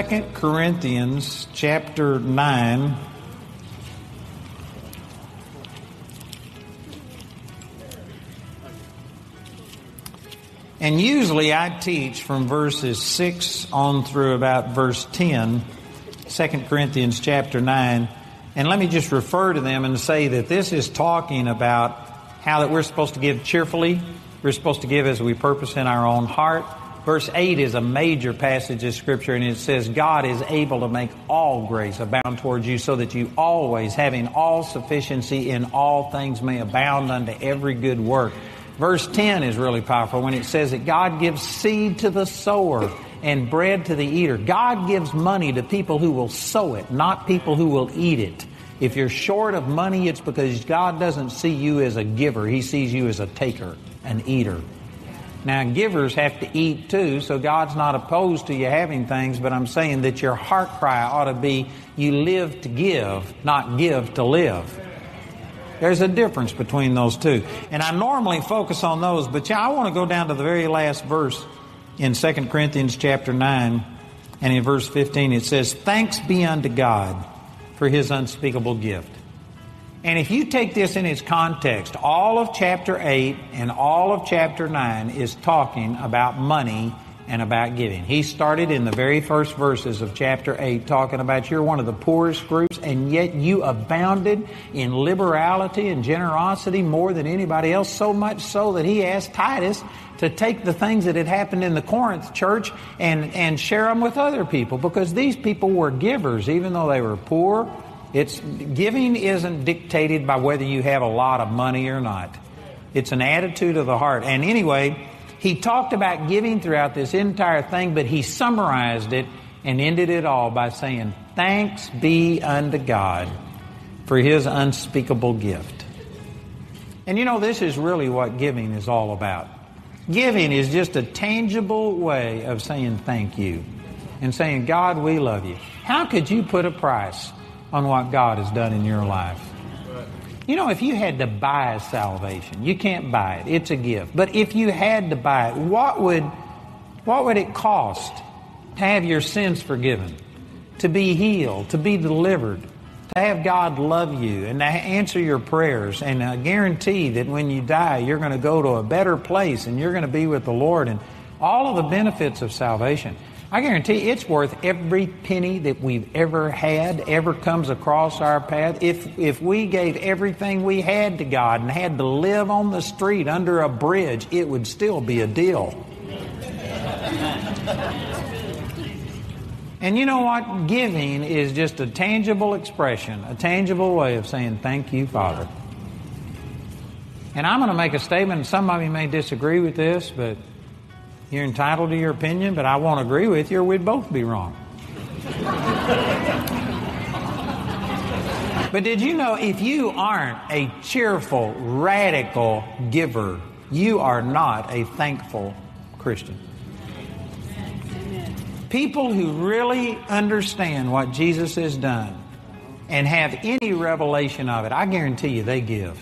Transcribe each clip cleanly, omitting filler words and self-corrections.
2 Corinthians chapter 9. And usually I teach from verses 6 on through about verse 10, 2 Corinthians chapter 9. And let me just refer to them and say that this is talking about how that we're supposed to give cheerfully. We're supposed to give as we purpose in our own heart. Verse 8 is a major passage of Scripture, and it says, God is able to make all grace abound towards you, so that you always, having all sufficiency in all things, may abound unto every good work. Verse 10 is really powerful when it says that God gives seed to the sower and bread to the eater. God gives money to people who will sow it, not people who will eat it. If you're short of money, it's because God doesn't see you as a giver. He sees you as a taker, an eater. Now, givers have to eat too, so God's not opposed to you having things, but I'm saying that your heart cry ought to be, you live to give, not give to live. There's a difference between those two. And I normally focus on those, but I want to go down to the very last verse in 2 Corinthians chapter 9, and in verse 15 it says, thanks be unto God for His unspeakable gift. And if you take this in its context, all of chapter 8 and all of chapter 9 is talking about money and about giving. He started in the very first verses of chapter 8 talking about you're one of the poorest groups, and yet you abounded in liberality and generosity more than anybody else, so much so that he asked Titus to take the things that had happened in the Corinth church and share them with other people, because these people were givers, even though they were poor. Giving isn't dictated by whether you have a lot of money or not. It's an attitude of the heart. And anyway, he talked about giving throughout this entire thing, but he summarized it and ended it all by saying, thanks be unto God for His unspeakable gift. And you know, this is really what giving is all about. Giving is just a tangible way of saying thank you and saying, God, we love you. How could you put a price on what God has done in your life? You know, if you had to buy salvation, you can't buy it. It's a gift. But if you had to buy it, what would it cost to have your sins forgiven, to be healed, to be delivered, to have God love you and to answer your prayers and guarantee that when you die, you're going to go to a better place and you're going to be with the Lord and all of the benefits of salvation? I guarantee it's worth every penny that we've ever had, ever comes across our path. If we gave everything we had to God and had to live on the street under a bridge, it would still be a deal. And you know what? Giving is just a tangible expression, a tangible way of saying, thank you, Father. And I'm going to make a statement, and some of you may disagree with this, but you're entitled to your opinion, but I won't agree with you, or we'd both be wrong. But did you know if you aren't a cheerful, radical giver, you are not a thankful Christian? People who really understand what Jesus has done and have any revelation of it, I guarantee you they give.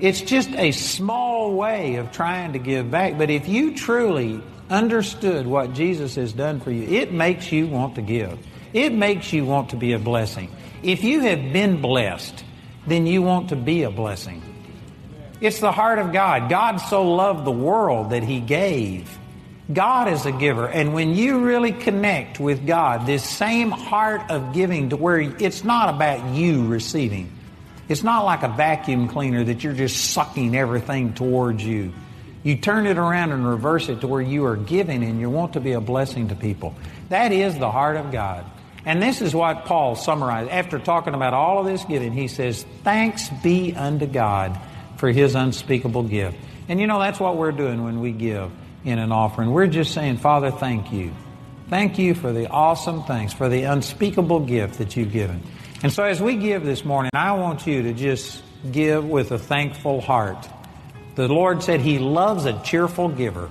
It's just a small way of trying to give back. But if you truly understood what Jesus has done for you, it makes you want to give. It makes you want to be a blessing. If you have been blessed, then you want to be a blessing. It's the heart of God. God so loved the world that He gave. God is a giver, and when you really connect with God, this same heart of giving to where it's not about you receiving. It's not like a vacuum cleaner that you're just sucking everything towards you. You turn it around and reverse it to where you are giving and you want to be a blessing to people. That is the heart of God. And this is what Paul summarized. After talking about all of this giving, he says, thanks be unto God for His unspeakable gift. And you know, that's what we're doing when we give in an offering. We're just saying, Father, thank you. Thank you for the awesome things, for the unspeakable gift that you've given. And so as we give this morning, I want you to just give with a thankful heart. The Lord said He loves a cheerful giver.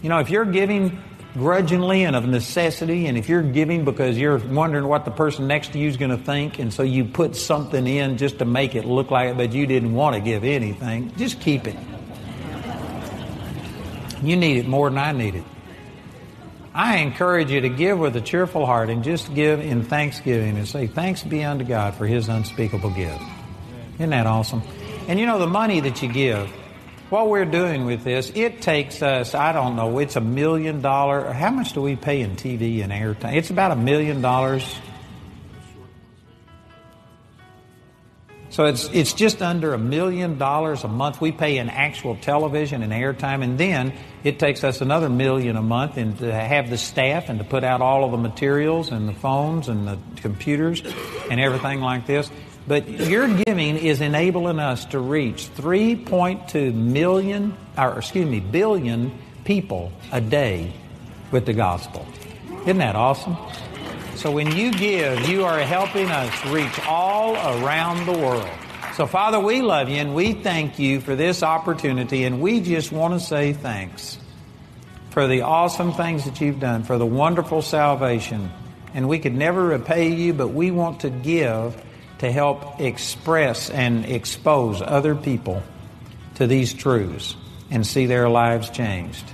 You know, if you're giving grudgingly and of necessity, and if you're giving because you're wondering what the person next to you is going to think, and so you put something in just to make it look like it, but you didn't want to give anything, just keep it. You need it more than I need it. I encourage you to give with a cheerful heart and just give in thanksgiving and say, thanks be unto God for His unspeakable gift. Isn't that awesome? And you know, the money that you give, what we're doing with this, it takes us, I don't know, it's $1 million. How much do we pay in TV and airtime? It's about $1 million. So it's just under $1 million a month we pay in actual television and airtime, and then it takes us another $1 million a month and to have the staff and to put out all of the materials and the phones and the computers and everything like this. But your giving is enabling us to reach 3.2 million, or excuse me, billion people a day with the gospel. Isn't that awesome? So when you give, you are helping us reach all around the world. So Father, we love you and we thank you for this opportunity, and we just want to say thanks for the awesome things that you've done, for the wonderful salvation. And we could never repay you, but we want to give to help express and expose other people to these truths and see their lives changed.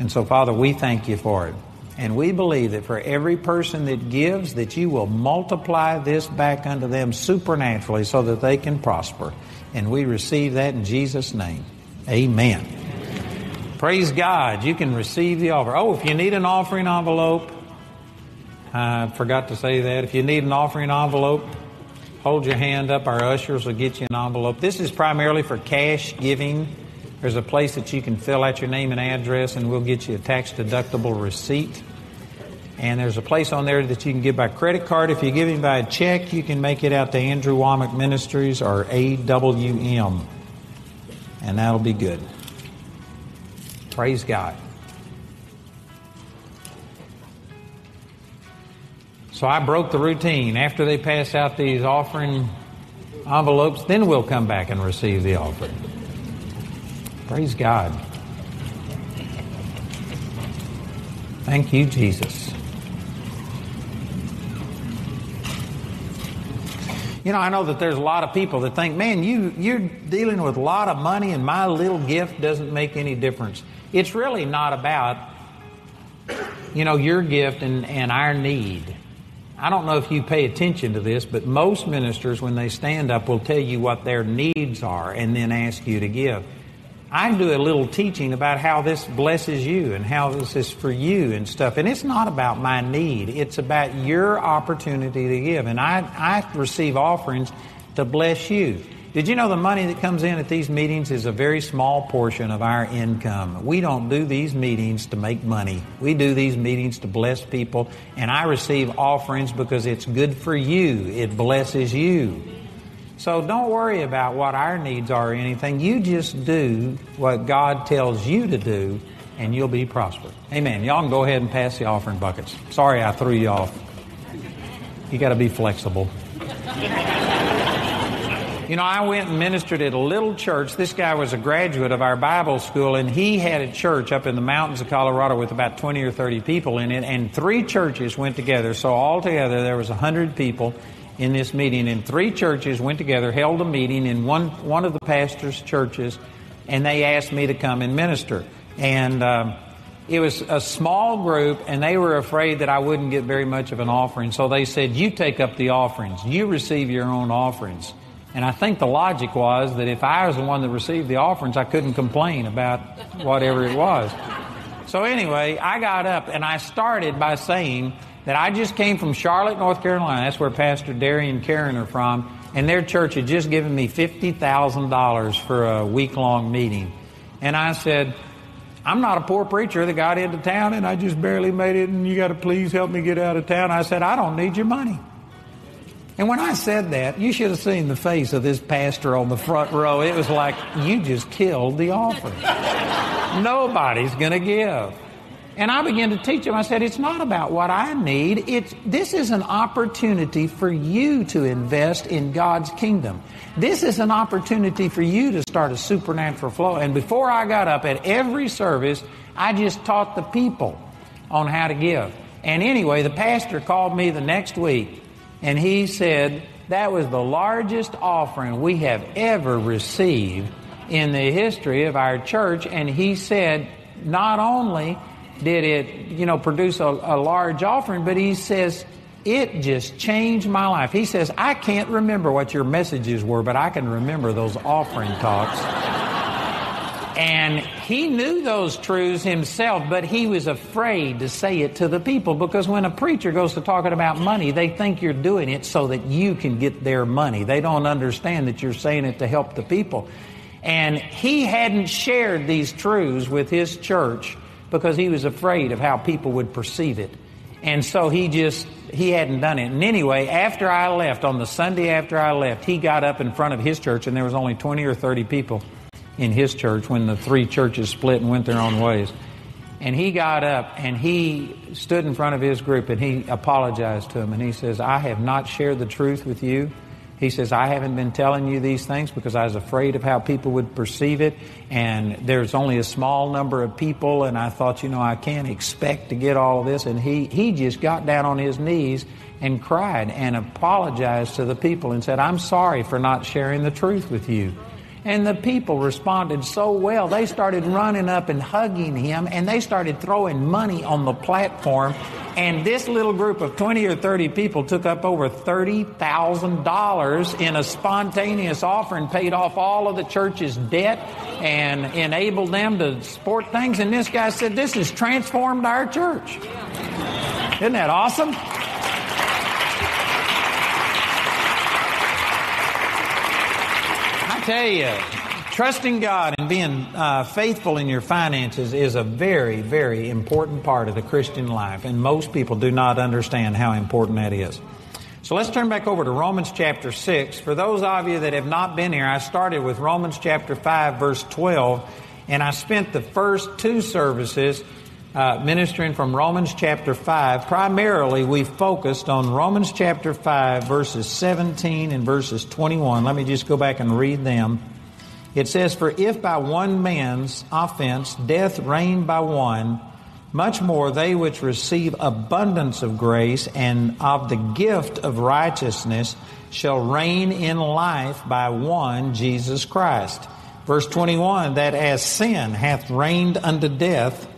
And so Father, we thank you for it. And we believe that for every person that gives, that you will multiply this back unto them supernaturally so that they can prosper. And we receive that in Jesus' name. Amen. Praise God. You can receive the offering. Oh, if you need an offering envelope, I forgot to say that. If you need an offering envelope, hold your hand up. Our ushers will get you an envelope. This is primarily for cash giving. There's a place that you can fill out your name and address, and we'll get you a tax-deductible receipt. And there's a place on there that you can give by credit card. If you're giving by a check, you can make it out to Andrew Wommack Ministries or AWM. And that'll be good. Praise God. So I broke the routine. After they pass out these offering envelopes, then we'll come back and receive the offering. Praise God. Thank you, Jesus. You know, I know that there's a lot of people that think, man, you're dealing with a lot of money and my little gift doesn't make any difference. It's really not about, you know, your gift and our need. I don't know if you pay attention to this, but most ministers, when they stand up, will tell you what their needs are and then ask you to give. I do a little teaching about how this blesses you and how this is for you and stuff. And it's not about my need. It's about your opportunity to give. And I receive offerings to bless you. Did you know the money that comes in at these meetings is a very small portion of our income? We don't do these meetings to make money. We do these meetings to bless people. And I receive offerings because it's good for you. It blesses you. So don't worry about what our needs are or anything. You just do what God tells you to do, and you'll be prospered. Amen. Y'all can go ahead and pass the offering buckets. Sorry I threw you off. You got to be flexible. You know, I went and ministered at a little church. This guy was a graduate of our Bible school, and he had a church up in the mountains of Colorado with about 20 or 30 people in it, and 3 churches went together. So altogether, there was 100 people in this meeting, and 3 churches went together, held a meeting in one of the pastor's churches, and they asked me to come and minister. And it was a small group, and they were afraid that I wouldn't get very much of an offering. So they said, you take up the offerings. You receive your own offerings. And I think the logic was that if I was the one that received the offerings, I couldn't complain about whatever it was. So anyway, I got up, and I started by saying that I just came from Charlotte, North Carolina. That's where Pastor Derry and Karen are from. And their church had just given me $50,000 for a week-long meeting. And I said, I'm not a poor preacher that got into town and I just barely made it, and you got to please help me get out of town. I said, I don't need your money. And when I said that, you should have seen the face of this pastor on the front row. It was like, you just killed the offer. Nobody's going to give. And I began to teach him. I said, it's not about what I need. This is an opportunity for you to invest in God's kingdom. This is an opportunity for you to start a supernatural flow. And before I got up at every service, I just taught the people on how to give. And anyway, the pastor called me the next week, and he said, that was the largest offering we have ever received in the history of our church. And he said, not only did it, produce a large offering, but he says, it just changed my life. He says, I can't remember what your messages were, but I can remember those offering talks. And he knew those truths himself, but he was afraid to say it to the people, because when a preacher goes to talking about money, they think you're doing it so that you can get their money. They don't understand that you're saying it to help the people. And he hadn't shared these truths with his church because he was afraid of how people would perceive it. And so he hadn't done it. And anyway, after I left, on the Sunday after I left, he got up in front of his church, and there was only 20 or 30 people in his church when the three churches split and went their own ways. And he got up and he stood in front of his group and he apologized to them. And he says, I have not shared the truth with you. He says, I haven't been telling you these things because I was afraid of how people would perceive it. And there's only a small number of people. And I thought, I can't expect to get all of this. And he just got down on his knees and cried and apologized to the people and said, I'm sorry for not sharing the truth with you. And the people responded so well. They started running up and hugging him, and they started throwing money on the platform. And this little group of 20 or 30 people took up over $30,000 in a spontaneous offering, paid off all of the church's debt and enabled them to support things. And this guy said, this has transformed our church. Isn't that awesome? Tell you, trusting God and being faithful in your finances is a very, very important part of the Christian life, and most people do not understand how important that is. So let's turn back over to Romans chapter 6. For those of you that have not been here, I started with Romans chapter 5, verse 12, and I spent the first two services ministering from Romans chapter 5. Primarily, we focused on Romans chapter 5, verses 17 and verses 21. Let me just go back and read them. It says, For if by one man's offense death reigned by one, much more they which receive abundance of grace and of the gift of righteousness shall reign in life by one, Jesus Christ. Verse 21, That as sin hath reigned unto death,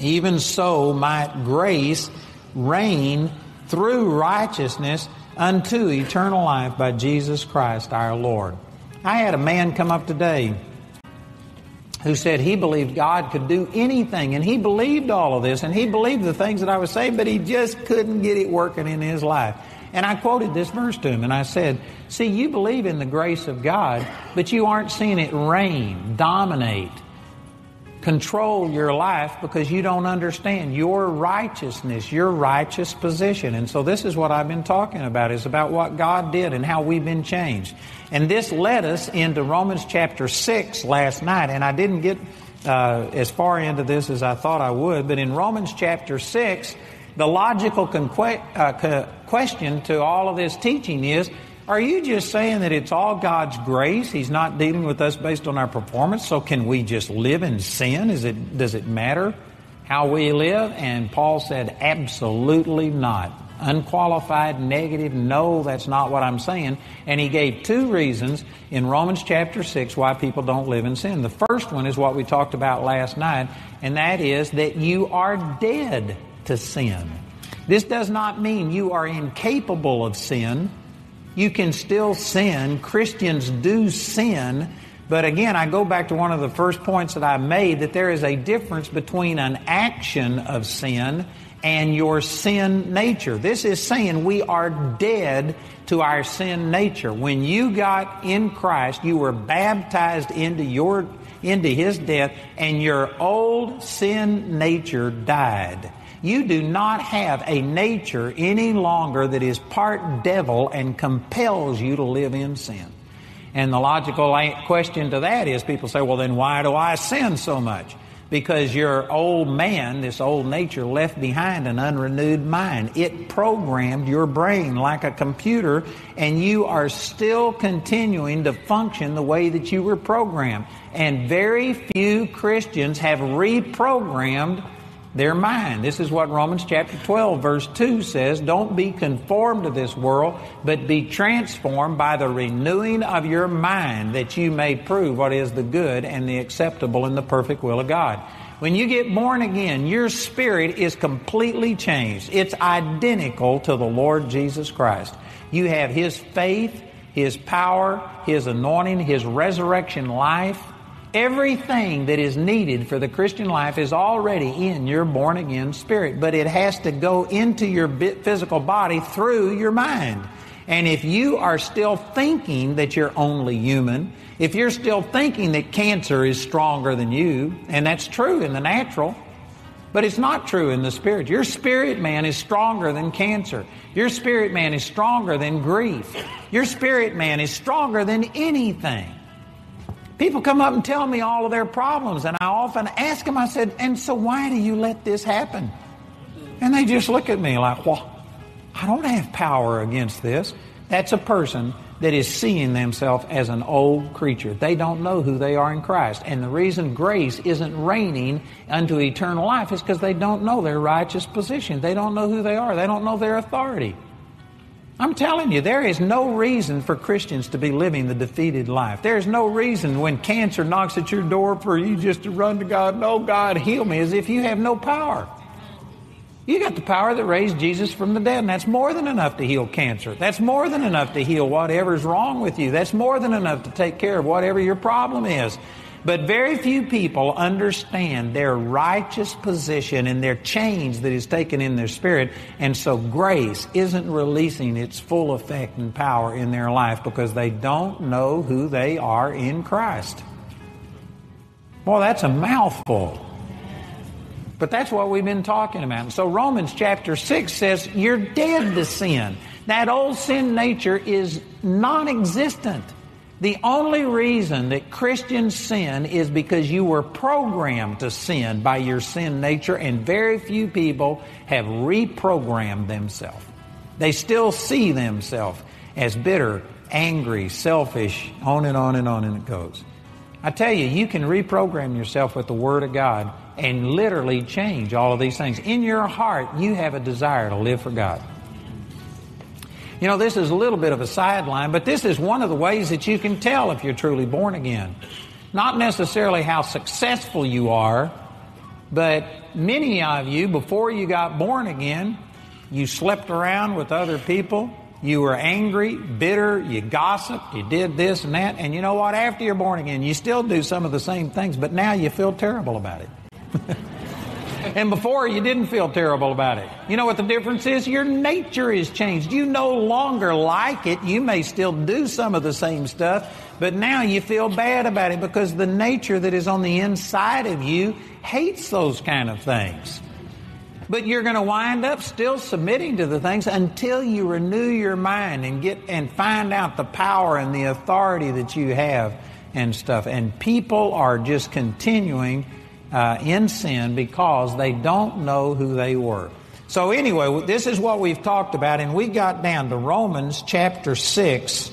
even so might grace reign through righteousness unto eternal life by Jesus Christ our Lord. I had a man come up today who said he believed God could do anything, and he believed all of this, and he believed the things that I was saying, but he just couldn't get it working in his life. And I quoted this verse to him, and I said, see, you believe in the grace of God, but you aren't seeing it reign, dominate, control your life because you don't understand your righteousness, your righteous position. And so this is what I've been talking about, is about what God did and how we've been changed. And this led us into Romans chapter 6 last night, and I didn't get as far into this as I thought I would, but in Romans chapter 6, the logical question to all of this teaching is, are you just saying that it's all God's grace? He's not dealing with us based on our performance, so can we just live in sin? Does it matter how we live? And Paul said, absolutely not. Unqualified, negative, no, that's not what I'm saying. And he gave two reasons in Romans chapter 6 why people don't live in sin. The first one is what we talked about last night, and that is that you are dead to sin. This does not mean you are incapable of sin. You can still sin. Christians do sin. But again, I go back to one of the first points that I made, that there is a difference between an action of sin and your sin nature. This is saying we are dead to our sin nature. When you got in Christ, you were baptized into His death, and your old sin nature died. You do not have a nature any longer that is part devil and compels you to live in sin. And the logical question to that is, people say, well, then why do I sin so much? Because your old man, this old nature, left behind an unrenewed mind. It programmed your brain like a computer, and you are still continuing to function the way that you were programmed. And very few Christians have reprogrammed their mind. This is what Romans chapter 12, verse 2 says, Don't be conformed to this world, but be transformed by the renewing of your mind, that you may prove what is the good and the acceptable and the perfect will of God. When you get born again, your spirit is completely changed. It's identical to the Lord Jesus Christ. You have His faith, His power, His anointing, His resurrection life. Everything that is needed for the Christian life is already in your born-again spirit, but it has to go into your physical body through your mind. And if you are still thinking that you're only human, if you're still thinking that cancer is stronger than you, and that's true in the natural, but it's not true in the spirit. Your spirit man is stronger than cancer. Your spirit man is stronger than grief. Your spirit man is stronger than anything. People come up and tell me all of their problems, and I often ask them, I said, and so why do you let this happen? And they just look at me like, well, I don't have power against this. That's a person that is seeing themselves as an old creature. They don't know who they are in Christ. And the reason grace isn't reigning unto eternal life is because they don't know their righteous position. They don't know who they are. They don't know their authority. I'm telling you, there is no reason for Christians to be living the defeated life. There is no reason when cancer knocks at your door for you just to run to God, no, God, heal me, as if you have no power. You got the power that raised Jesus from the dead, and that's more than enough to heal cancer. That's more than enough to heal whatever's wrong with you. That's more than enough to take care of whatever your problem is. But very few people understand their righteous position and their change that is taken in their spirit. And so grace isn't releasing its full effect and power in their life because they don't know who they are in Christ. Boy, that's a mouthful. But that's what we've been talking about. And so Romans chapter 6 says you're dead to sin. That old sin nature is non-existent. The only reason that Christians sin is because you were programmed to sin by your sin nature, and very few people have reprogrammed themselves. They still see themselves as bitter, angry, selfish, on and on and on and it goes. I tell you, you can reprogram yourself with the Word of God and literally change all of these things. In your heart, you have a desire to live for God. You know, this is a little bit of a sideline, but this is one of the ways that you can tell if you're truly born again. Not necessarily how successful you are, but many of you, before you got born again, you slept around with other people, you were angry, bitter, you gossiped, you did this and that, and you know what? After you're born again, you still do some of the same things, but now you feel terrible about it. And before, you didn't feel terrible about it. You know what the difference is? Your nature is changed. You no longer like it. You may still do some of the same stuff, but now you feel bad about it because the nature that is on the inside of you hates those kind of things. But you're going to wind up still submitting to the things until you renew your mind and find out the power and the authority that you have and stuff. And people are just continuing in sin because they don't know who they were. So anyway, this is what we've talked about, and we got down to Romans chapter 6.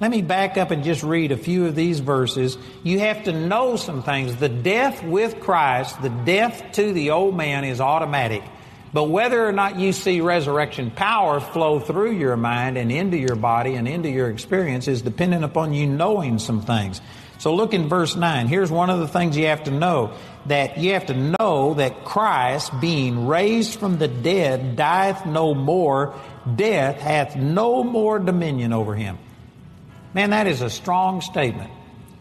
Let me back up and just read a few of these verses. You have to know some things. The death with Christ, the death to the old man is automatic. But whether or not you see resurrection power flow through your mind and into your body and into your experience is dependent upon you knowing some things. So look in verse 9. Here's one of the things you have to know, that you have to know that Christ, being raised from the dead, dieth no more. Death hath no more dominion over him. Man, that is a strong statement.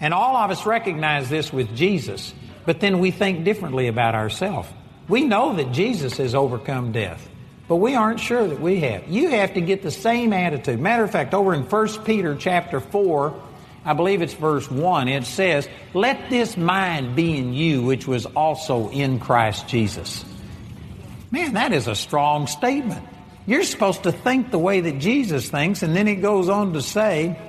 And all of us recognize this with Jesus, but then we think differently about ourselves. We know that Jesus has overcome death, but we aren't sure that we have. You have to get the same attitude. Matter of fact, over in 1 Peter chapter 4, I believe it's verse 1. It says, let this mind be in you, which was also in Christ Jesus. Man, that is a strong statement. You're supposed to think the way that Jesus thinks. And then it goes on to say,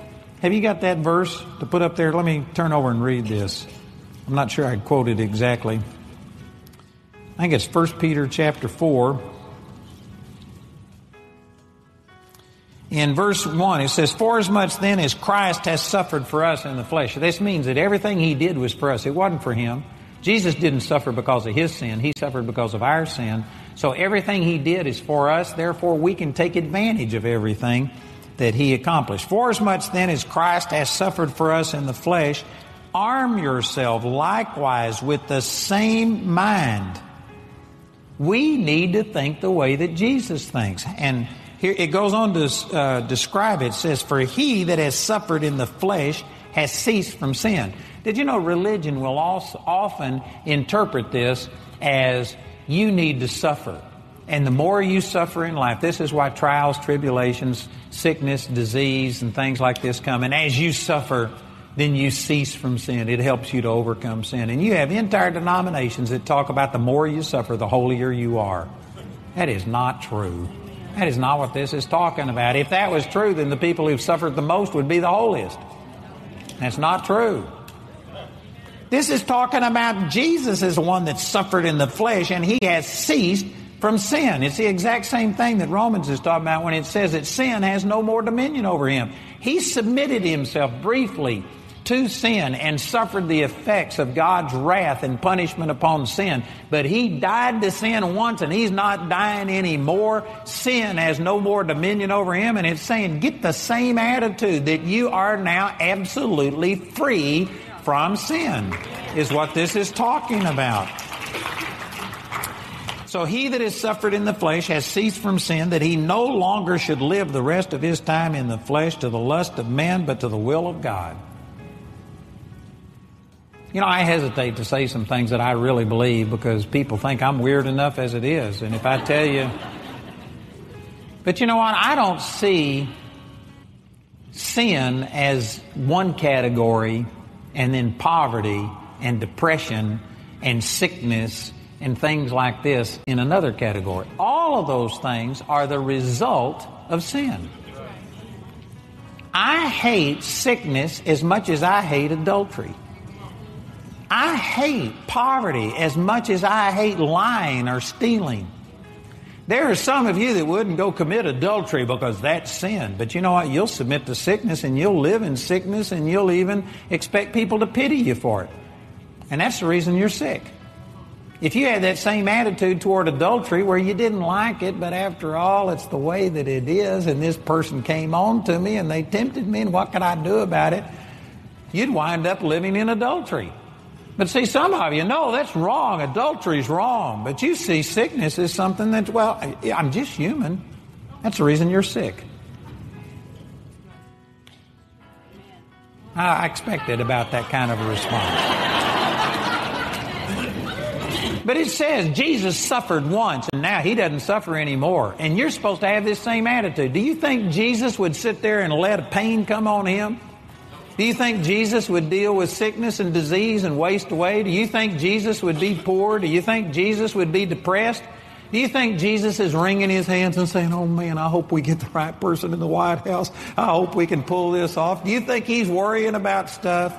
have you got that verse to put up there? Let me turn over and read this. I'm not sure I quoted exactly. I think it's 1 Peter chapter 4. In verse 1, it says, forasmuch then as Christ has suffered for us in the flesh. This means that everything he did was for us. It wasn't for him. Jesus didn't suffer because of his sin. He suffered because of our sin. So everything he did is for us. Therefore, we can take advantage of everything that he accomplished. Forasmuch then as Christ has suffered for us in the flesh, arm yourself likewise with the same mind. We need to think the way that Jesus thinks. And here it goes on to describe it. It says, for he that has suffered in the flesh has ceased from sin. Did you know religion will also often interpret this as you need to suffer? And the more you suffer in life, this is why trials, tribulations, sickness, disease, and things like this come. And as you suffer, then you cease from sin. It helps you to overcome sin. And you have entire denominations that talk about the more you suffer, the holier you are. That is not true. That is not what this is talking about. If that was true, then the people who've suffered the most would be the holiest. That's not true. This is talking about Jesus is the one that suffered in the flesh, and he has ceased from sin. It's the exact same thing that Romans is talking about when it says that sin has no more dominion over him. He submitted himself briefly to sin and suffered the effects of God's wrath and punishment upon sin. But he died to sin once, and he's not dying anymore. Sin has no more dominion over him, and it's saying get the same attitude that you are now absolutely free from sin is what this is talking about. So he that has suffered in the flesh has ceased from sin, that he no longer should live the rest of his time in the flesh to the lust of man, but to the will of God. You know, I hesitate to say some things that I really believe because people think I'm weird enough as it is. And if I tell you... But you know what? I don't see sin as one category and then poverty and depression and sickness and things like this in another category. All of those things are the result of sin. I hate sickness as much as I hate adultery. I hate poverty as much as I hate lying or stealing. There are some of you that wouldn't go commit adultery because that's sin. But you know what? You'll submit to sickness and you'll live in sickness and you'll even expect people to pity you for it. And that's the reason you're sick. If you had that same attitude toward adultery where you didn't like it, but after all, it's the way that it is, and this person came on to me and they tempted me, and what could I do about it? You'd wind up living in adultery. But see, some of you know that's wrong. Adultery's wrong. But you see sickness as something that's, well, I'm just human. That's the reason you're sick. I expected about that kind of a response. But it says Jesus suffered once, and now he doesn't suffer anymore. And you're supposed to have this same attitude. Do you think Jesus would sit there and let a pain come on him? Do you think Jesus would deal with sickness and disease and waste away? Do you think Jesus would be poor? Do you think Jesus would be depressed? Do you think Jesus is wringing his hands and saying, oh man, I hope we get the right person in the White House. I hope we can pull this off. Do you think he's worrying about stuff?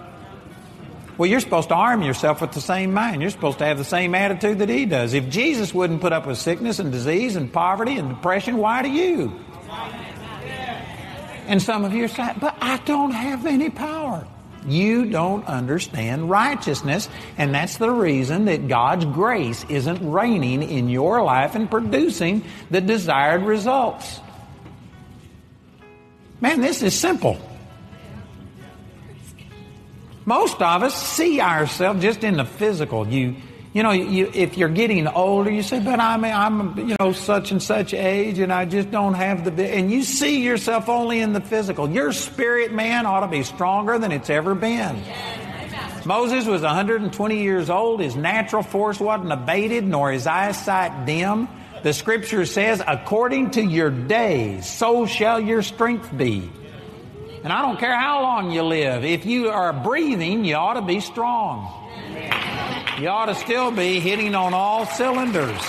Well, you're supposed to arm yourself with the same mind. You're supposed to have the same attitude that he does. If Jesus wouldn't put up with sickness and disease and poverty and depression, why do you? And some of you are saying, but I don't have any power. You don't understand righteousness. And that's the reason that God's grace isn't reigning in your life and producing the desired results. Man, this is simple. Most of us see ourselves just in the physical. You know, if you're getting older, you say, but I'm such and such age, and I just don't have the... And you see yourself only in the physical. Your spirit man ought to be stronger than it's ever been. Yes. Moses was 120 years old. His natural force wasn't abated, nor his eyesight dim. The scripture says, according to your days, so shall your strength be. And I don't care how long you live. If you are breathing, you ought to be strong. You ought to still be hitting on all cylinders.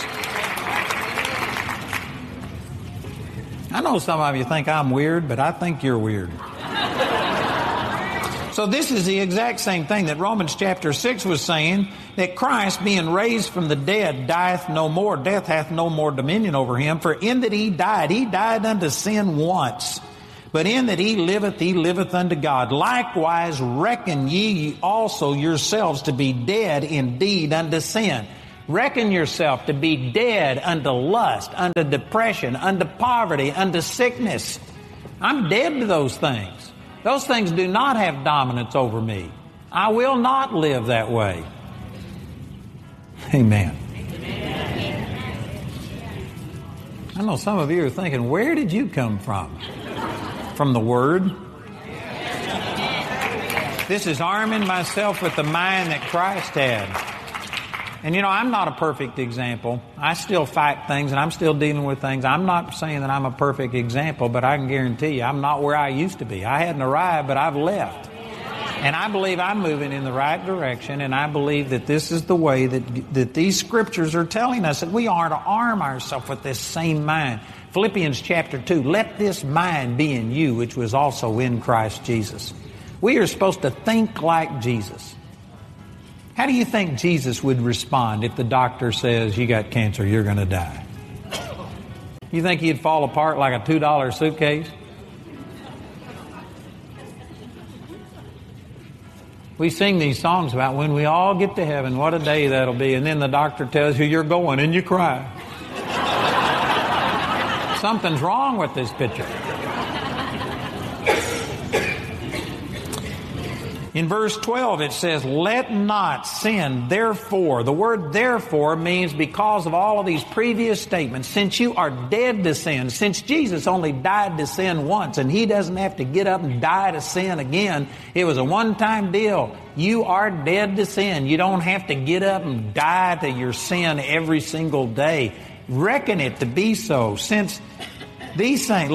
I know some of you think I'm weird, but I think you're weird. So this is the exact same thing that Romans chapter 6 was saying, that Christ being raised from the dead dieth no more. Death hath no more dominion over him. For in that he died unto sin once. But in that he liveth unto God. Likewise reckon ye also yourselves to be dead indeed unto sin. Reckon yourself to be dead unto lust, unto depression, unto poverty, unto sickness. I'm dead to those things. Those things do not have dominance over me. I will not live that way. Amen. I know some of you are thinking, where did you come from? From the Word? This is arming myself with the mind that Christ had. And you know, I'm not a perfect example. I still fight things and I'm still dealing with things. I'm not saying that I'm a perfect example, but I can guarantee you I'm not where I used to be. I hadn't arrived, but I've left. And I believe I'm moving in the right direction, and I believe that this is the way that these Scriptures are telling us that we are to arm ourselves with this same mind. Philippians chapter 2, let this mind be in you, which was also in Christ Jesus. We are supposed to think like Jesus. How do you think Jesus would respond if the doctor says, you got cancer, you're going to die? You think he'd fall apart like a $2 suitcase? We sing these songs about when we all get to heaven, what a day that'll be. And then the doctor tells you you're going and you cry. Something's wrong with this picture. In verse 12 it says, let not sin, therefore. The word therefore means because of all of these previous statements. Since you are dead to sin, since Jesus only died to sin once, and he doesn't have to get up and die to sin again. It was a one-time deal. You are dead to sin. You don't have to get up and die to your sin every single day. Reckon it to be so. Since these things,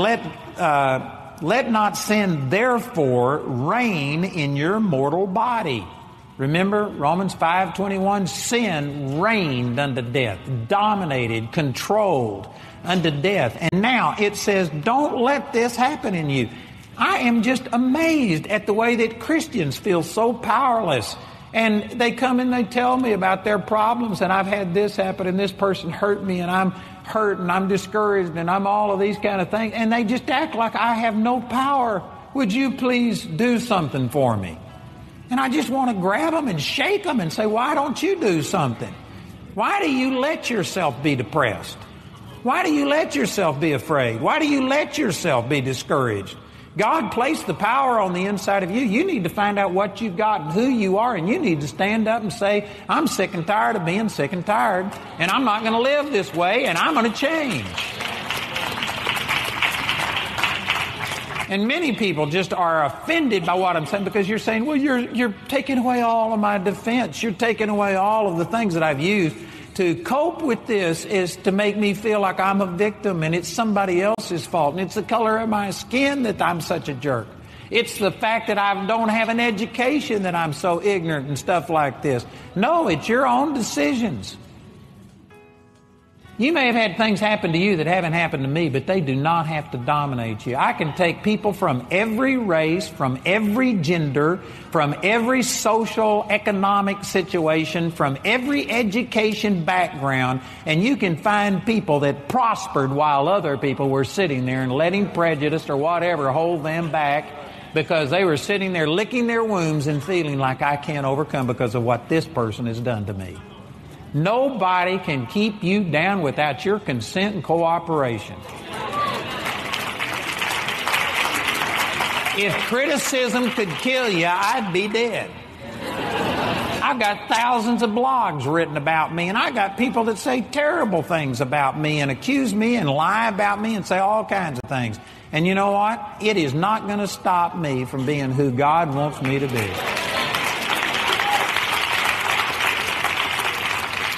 let not sin, therefore, reign in your mortal body. Remember, Romans 5:21, sin reigned unto death, dominated, controlled unto death. And now it says, don't let this happen in you. I am just amazed at the way that Christians feel so powerless. And they come and they tell me about their problems, and I've had this happen, and this person hurt me, and I'm hurt, and I'm discouraged, and I'm all of these kind of things. And they just act like I have no power. Would you please do something for me? And I just want to grab them and shake them and say, why don't you do something? Why do you let yourself be depressed? Why do you let yourself be afraid? Why do you let yourself be discouraged? God placed the power on the inside of you. You need to find out what you've got and who you are, and you need to stand up and say, I'm sick and tired of being sick and tired, and I'm not going to live this way, and I'm going to change. And many people just are offended by what I'm saying because you're saying, well, you're taking away all of my defense. You're taking away all of the things that I've used. To cope with this is to make me feel like I'm a victim and it's somebody else's fault and it's the color of my skin that I'm such a jerk. It's the fact that I don't have an education that I'm so ignorant and stuff like this. No, it's your own decisions. You may have had things happen to you that haven't happened to me, but they do not have to dominate you. I can take people from every race, from every gender, from every social economic situation, from every education background, and you can find people that prospered while other people were sitting there and letting prejudice or whatever hold them back because they were sitting there licking their wounds and feeling like I can't overcome because of what this person has done to me. Nobody can keep you down without your consent and cooperation. If criticism could kill you, I'd be dead. I've got thousands of blogs written about me, and I got people that say terrible things about me and accuse me and lie about me and say all kinds of things. And you know what? It is not going to stop me from being who God wants me to be.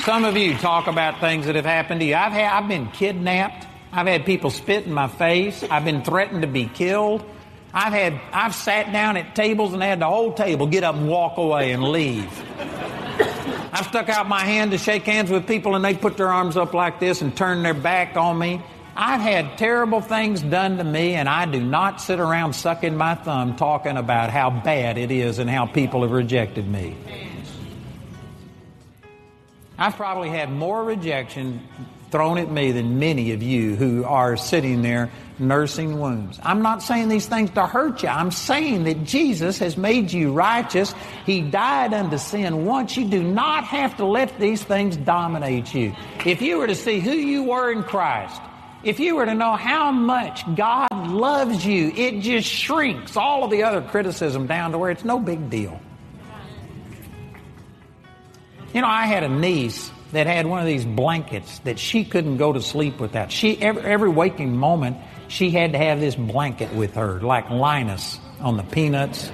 Some of you talk about things that have happened to you. I've been kidnapped. I've had people spit in my face. I've been threatened to be killed. I've sat down at tables and had the whole table get up and walk away and leave. I've stuck out my hand to shake hands with people and they put their arms up like this and turn their back on me. I've had terrible things done to me, and I do not sit around sucking my thumb talking about how bad it is and how people have rejected me. I've probably had more rejection thrown at me than many of you who are sitting there nursing wounds. I'm not saying these things to hurt you. I'm saying that Jesus has made you righteous. He died unto sin once. You do not have to let these things dominate you. If you were to see who you were in Christ, if you were to know how much God loves you, it just shrinks all of the other criticism down to where it's no big deal. You know, I had a niece that had one of these blankets that she couldn't go to sleep without. Every waking moment, she had to have this blanket with her, like Linus on the Peanuts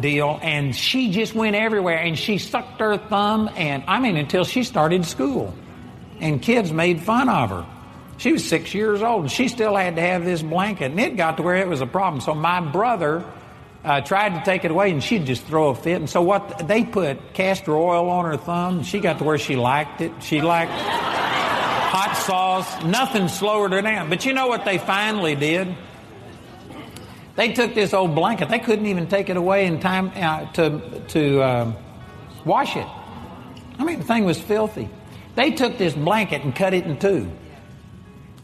deal. And she just went everywhere, and she sucked her thumb, and I mean, until she started school. And kids made fun of her. She was 6 years old, and she still had to have this blanket. And it got to where it was a problem. So my brother tried to take it away, and she'd just throw a fit. And so what they put castor oil on her thumb, and she got to where she liked it. She liked hot sauce. Nothing slowed her down. But you know what they finally did? They took this old blanket. They couldn't even take it away in time to wash it. I mean, the thing was filthy. They took this blanket and cut it in two.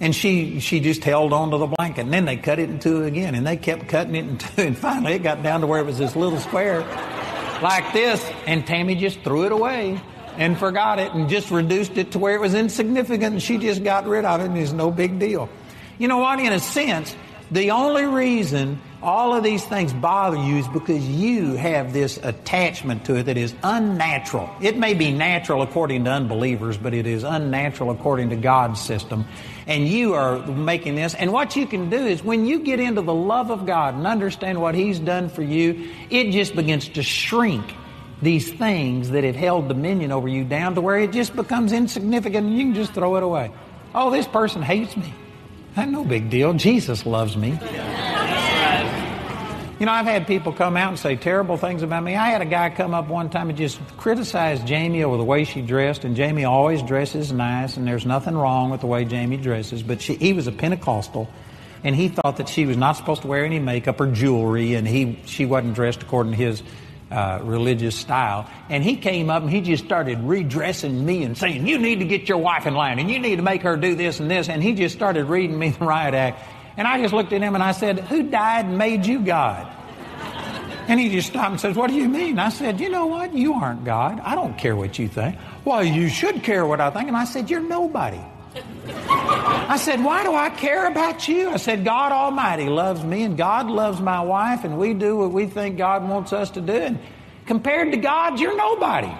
And she just held on to the blanket. And then they cut it in two again. And they kept cutting it in two. And finally it got down to where it was this little square like this. And Tammy just threw it away and forgot it and just reduced it to where it was insignificant. And she just got rid of it, and it's no big deal. You know what? In a sense, the only reason all of these things bother you is because you have this attachment to it that is unnatural. It may be natural according to unbelievers, but it is unnatural according to God's system. And you are making this. And what you can do is when you get into the love of God and understand what He's done for you, it just begins to shrink these things that have held dominion over you down to where it just becomes insignificant and you can just throw it away. Oh, this person hates me. That's no big deal. Jesus loves me. You know, I've had people come out and say terrible things about me. I had a guy come up one time and just criticized Jamie over the way she dressed. And Jamie always dresses nice, and there's nothing wrong with the way Jamie dresses. But he was a Pentecostal, and he thought that she was not supposed to wear any makeup or jewelry, and she wasn't dressed according to his religious style. And he came up and he just started redressing me and saying, you need to get your wife in line and you need to make her do this and this. And he just started reading me the riot act. And I just looked at him and I said, who died and made you God? And he just stopped and says, what do you mean? I said, you know what? You aren't God. I don't care what you think. Well, you should care what I think. And I said, you're nobody. I said, why do I care about you? I said, God Almighty loves me and God loves my wife and we do what we think God wants us to do. And compared to God, you're nobody.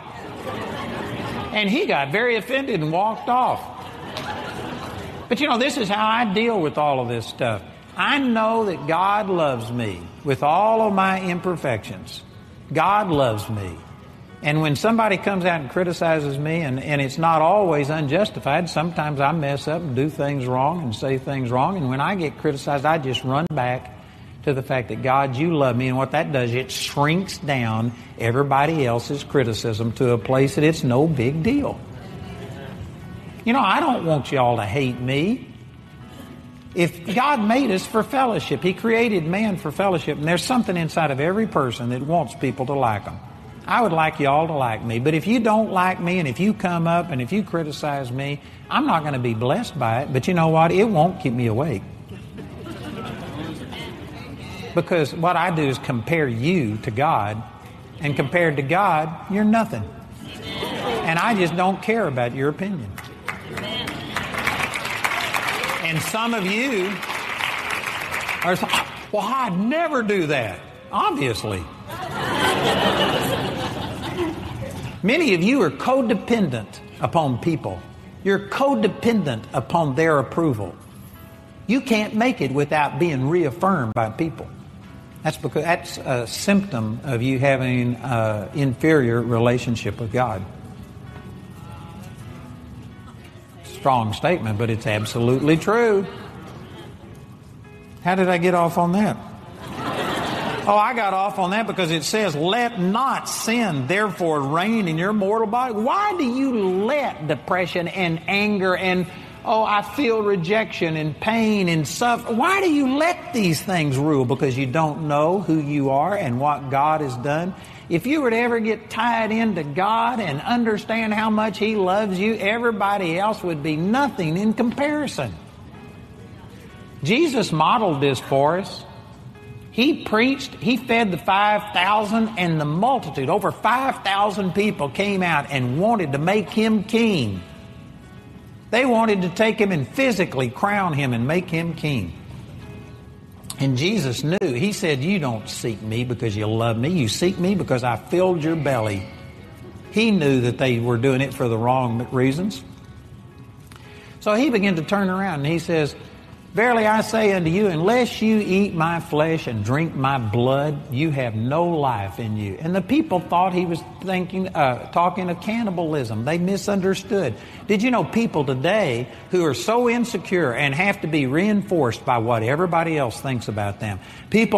And he got very offended and walked off. But you know, this is how I deal with all of this stuff. I know that God loves me with all of my imperfections. God loves me. And when somebody comes out and criticizes me, and it's not always unjustified, sometimes I mess up and do things wrong and say things wrong. And when I get criticized, I just run back to the fact that, God, you love me. And what that does, it shrinks down everybody else's criticism to a place that it's no big deal. You know, I don't want you all to hate me. If God made us for fellowship, He created man for fellowship. And there's something inside of every person that wants people to like them. I would like you all to like me, but if you don't like me and if you come up and if you criticize me, I'm not going to be blessed by it. But you know what? It won't keep me awake. Because what I do is compare you to God, and compared to God, you're nothing. And I just don't care about your opinion. And some of you are saying, well, I'd never do that. Obviously. Many of you are codependent upon people. You're codependent upon their approval. You can't make it without being reaffirmed by people. That's a symptom of you having an inferior relationship with God. Strong statement, but it's absolutely true. How did I get off on that? Oh, I got off on that because it says, let not sin therefore reign in your mortal body. Why do you let depression and anger and, oh, I feel rejection and pain and suffering? Why do you let these things rule? Because you don't know who you are and what God has done. If you were to ever get tied into God and understand how much He loves you, everybody else would be nothing in comparison. Jesus modeled this for us. He preached, He fed the 5,000, and the multitude, over 5,000 people came out and wanted to make Him king. They wanted to take Him and physically crown Him and make Him king. And Jesus knew. He said, you don't seek me because you love me. You seek me because I filled your belly He knew that they were doing it for the wrong reasons. So he began to turn around and he says, "Verily I say unto you, unless you eat my flesh and drink my blood, you have no life in you." And the people thought he was talking of cannibalism. They misunderstood. Did you know people today who are so insecure and have to be reinforced by what everybody else thinks about them?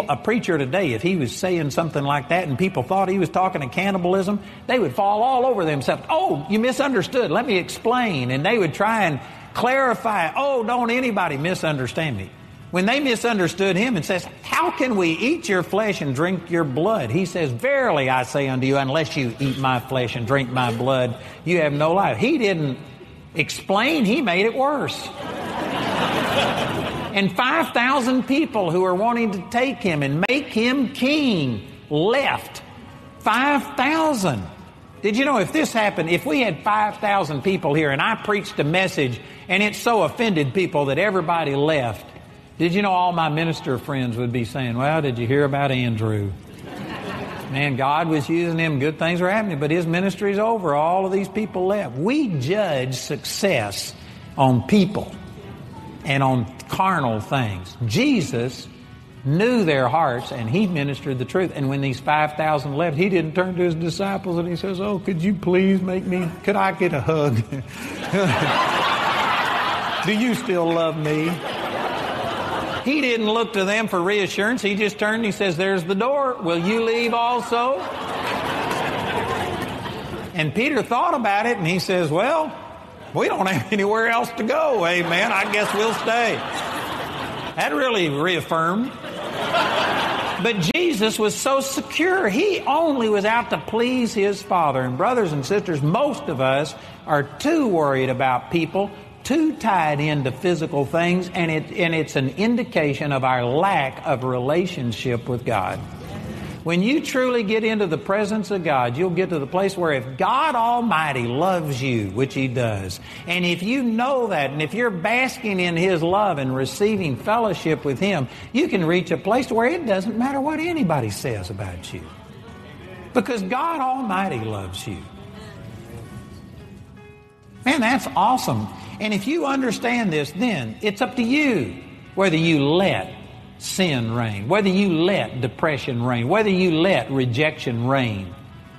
A preacher today, if he was saying something like that and people thought he was talking of cannibalism, they would fall all over themselves. "Oh, you misunderstood. Let me explain." And they would try and clarify. "Oh, don't anybody misunderstand me." When they misunderstood him and says, "How can we eat your flesh and drink your blood?" He says, "Verily I say unto you, unless you eat my flesh and drink my blood, you have no life." He didn't explain. He made it worse. And 5,000 people who were wanting to take him and make him king left. 5,000. Did you know if this happened, if we had 5,000 people here and I preached a message and it so offended people that everybody left, did you know all my minister friends would be saying, "Well, did you hear about Andrew? Man, God was using him. Good things were happening, but his ministry's over. All of these people left." We judge success on people and on carnal things. Jesus knew their hearts, and he ministered the truth. And when these 5,000 left, he didn't turn to his disciples and he says, "Oh, could you please could I get a hug? Do you still love me?" He didn't look to them for reassurance. He just turned and he says, "There's the door. Will you leave also?" And Peter thought about it and he says, "Well, we don't have anywhere else to go. Amen. I guess we'll stay." That really reaffirmed. But Jesus was so secure. He only was out to please his Father. And brothers and sisters, most of us are too worried about people, too tied into physical things, and it's an indication of our lack of relationship with God. When you truly get into the presence of God, you'll get to the place where if God Almighty loves you, which He does, and if you know that, and if you're basking in His love and receiving fellowship with Him, you can reach a place where it doesn't matter what anybody says about you. Because God Almighty loves you. Man, that's awesome. And if you understand this, then it's up to you whether you let sin reign, whether you let depression reign, whether you let rejection reign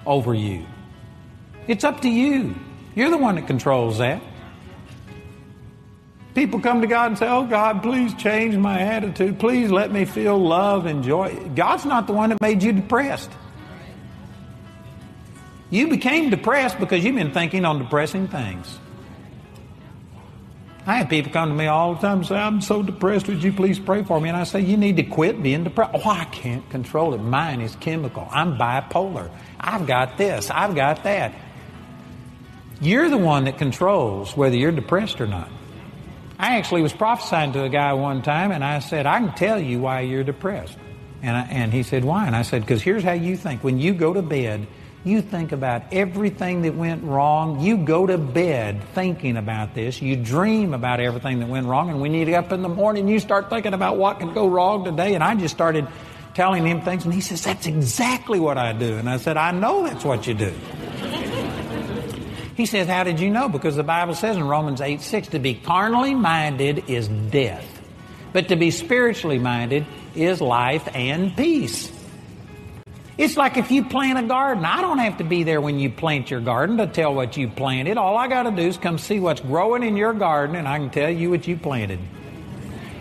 over you. It's up to you. You're the one that controls that. People come to God and say, "Oh God, please change my attitude. Please let me feel love and joy." God's not the one that made you depressed. You became depressed because you've been thinking on depressing things. I have people come to me all the time and say, "I'm so depressed, would you please pray for me?" And I say, "You need to quit being depressed." "Oh, I can't control it. Mine is chemical. I'm bipolar. I've got this. I've got that." You're the one that controls whether you're depressed or not. I actually was prophesying to a guy one time and I said, "I can tell you why you're depressed." And he said, "Why?" And I said, "Because here's how you think. When you go to bed, you think about everything that went wrong. You go to bed thinking about this. You dream about everything that went wrong. And when you get up in the morning, you start thinking about what could go wrong today." And I just started telling him things. And he says, "That's exactly what I do." And I said, "I know that's what you do." He says, "How did you know?" Because the Bible says in Romans 8:6, to be carnally minded is death. But to be spiritually minded is life and peace. It's like if you plant a garden. I don't have to be there when you plant your garden to tell what you planted. All I got to do is come see what's growing in your garden, and I can tell you what you planted.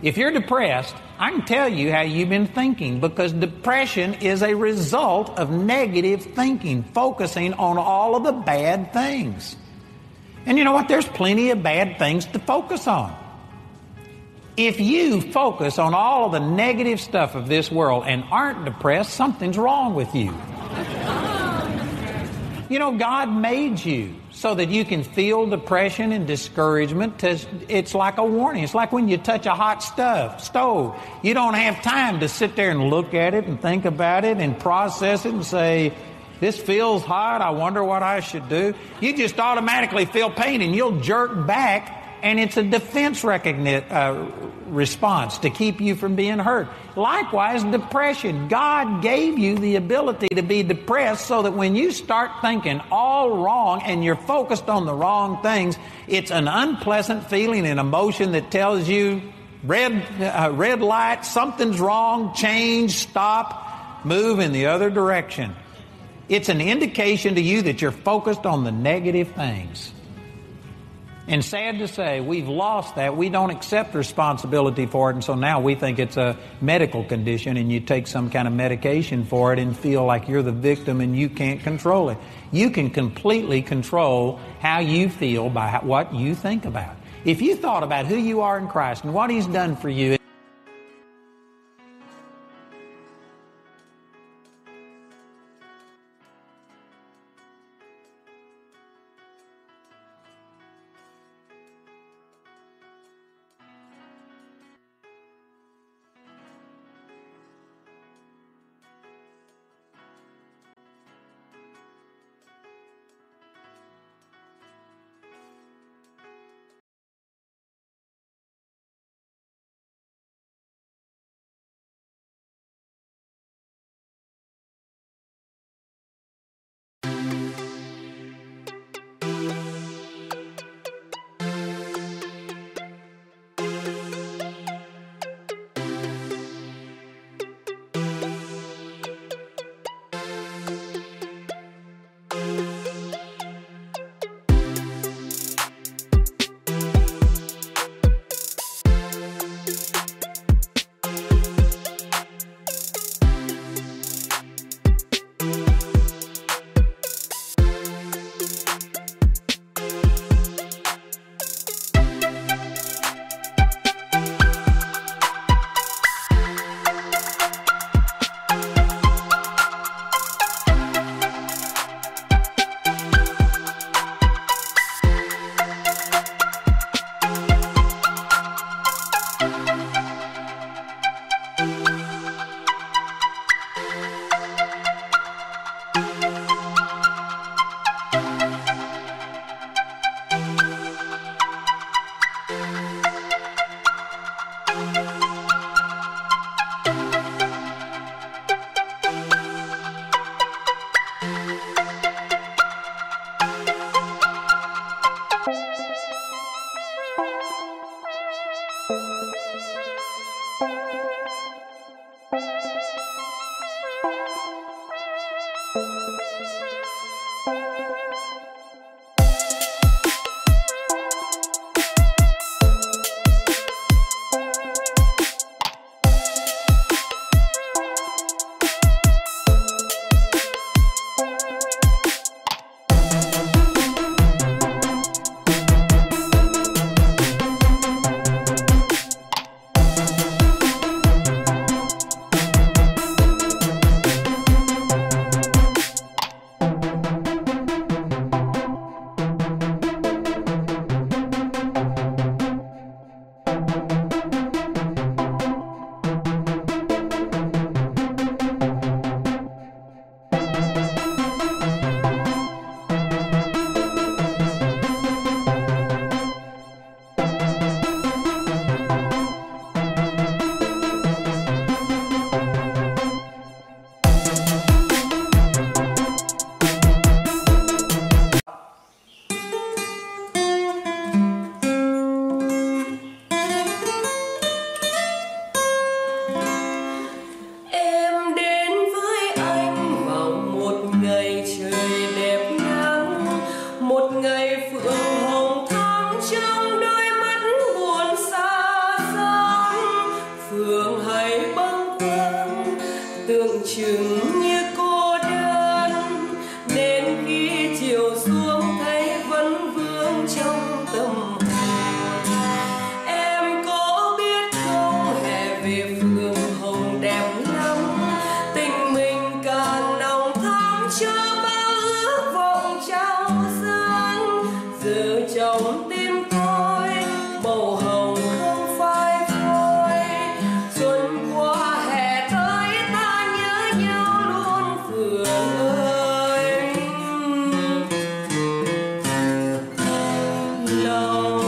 If you're depressed, I can tell you how you've been thinking, because depression is a result of negative thinking, focusing on all of the bad things. And you know what? There's plenty of bad things to focus on. If you focus on all of the negative stuff of this world and aren't depressed, something's wrong with you. You know, God made you so that you can feel depression and discouragement. It's like a warning. It's like when you touch a hot stove. You don't have time to sit there and look at it and think about it and process it and say, "This feels hot. I wonder what I should do." You just automatically feel pain and you'll jerk back And it's a defense response to keep you from being hurt. Likewise, depression. God gave you the ability to be depressed so that when you start thinking all wrong and you're focused on the wrong things, it's an unpleasant feeling and emotion that tells you, red light, something's wrong, change, stop, move in the other direction. It's an indication to you that you're focused on the negative things. And sad to say, we've lost that. We don't accept responsibility for it, and so now we think it's a medical condition, and you take some kind of medication for it and feel like you're the victim and you can't control it. You can completely control how you feel by what you think about. If you thought about who you are in Christ and what He's done for you, no.